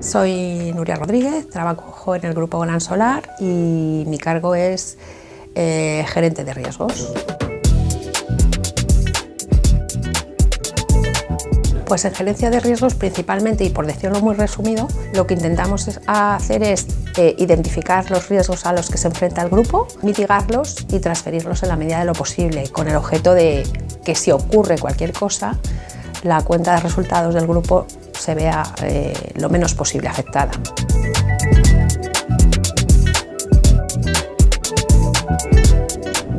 Soy Nuria Rodríguez, trabajo en el Grupo Gransolar Solar y mi cargo es gerente de riesgos. Pues en gerencia de riesgos principalmente, y por decirlo muy resumido, lo que intentamos hacer es identificar los riesgos a los que se enfrenta el grupo, mitigarlos y transferirlos en la medida de lo posible, con el objeto de que si ocurre cualquier cosa, la cuenta de resultados del grupo se vea lo menos posible afectada.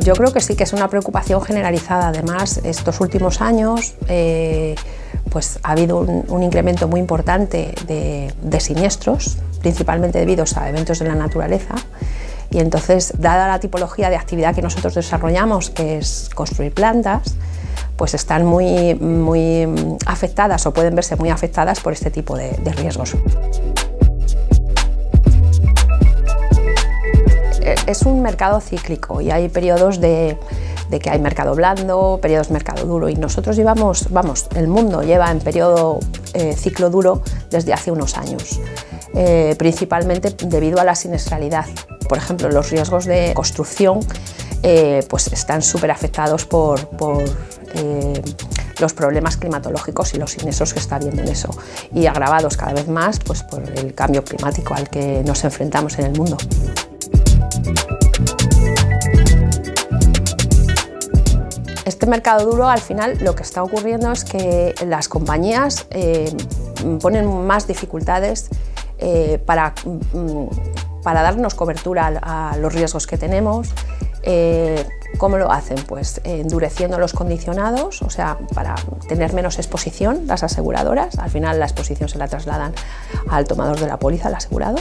Yo creo que sí que es una preocupación generalizada. Además, estos últimos años pues ha habido un incremento muy importante de siniestros, principalmente debidos a eventos de la naturaleza. Y entonces, dada la tipología de actividad que nosotros desarrollamos, que es construir plantas, pues están muy afectadas o pueden verse muy afectadas por este tipo de riesgos. Es un mercado cíclico y hay periodos de que hay mercado blando, periodos mercado duro, y nosotros llevamos, el mundo lleva en periodo ciclo duro desde hace unos años, principalmente debido a la siniestralidad. Por ejemplo, los riesgos de construcción pues están súper afectados por los problemas climatológicos y los siniestros que está habiendo en eso, y agravados cada vez más pues por el cambio climático al que nos enfrentamos en el mundo. Este mercado duro, al final, lo que está ocurriendo es que las compañías ponen más dificultades para darnos cobertura a los riesgos que tenemos. ¿Cómo lo hacen? Pues endureciendo los condicionados, o sea, para tener menos exposición las aseguradoras. Al final la exposición se la trasladan al tomador de la póliza, al asegurado.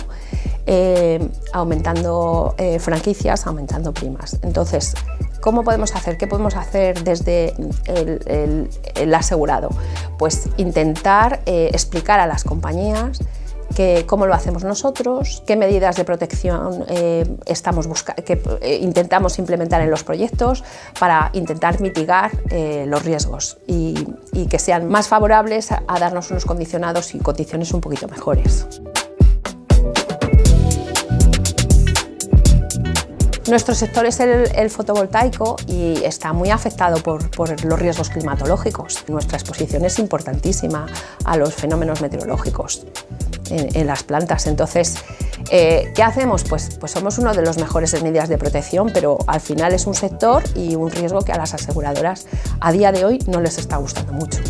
Aumentando franquicias, aumentando primas. Entonces, ¿cómo podemos hacer? ¿Qué podemos hacer desde el asegurado? Pues intentar explicar a las compañías cómo lo hacemos nosotros, qué medidas de protección intentamos implementar en los proyectos para intentar mitigar los riesgos y que sean más favorables a darnos unos condicionados y condiciones un poquito mejores. Nuestro sector es el fotovoltaico y está muy afectado por los riesgos climatológicos. Nuestra exposición es importantísima a los fenómenos meteorológicos en las plantas. Entonces, ¿qué hacemos? Pues somos uno de los mejores en medidas de protección, pero al final es un sector y un riesgo que a las aseguradoras a día de hoy no les está gustando mucho.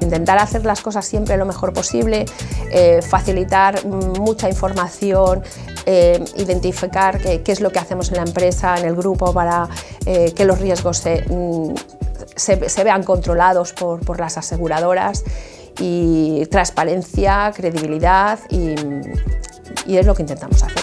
Intentar hacer las cosas siempre lo mejor posible, facilitar mucha información, identificar qué es lo que hacemos en la empresa, en el grupo, para que los riesgos se vean controlados por las aseguradoras, y transparencia, credibilidad, y es lo que intentamos hacer.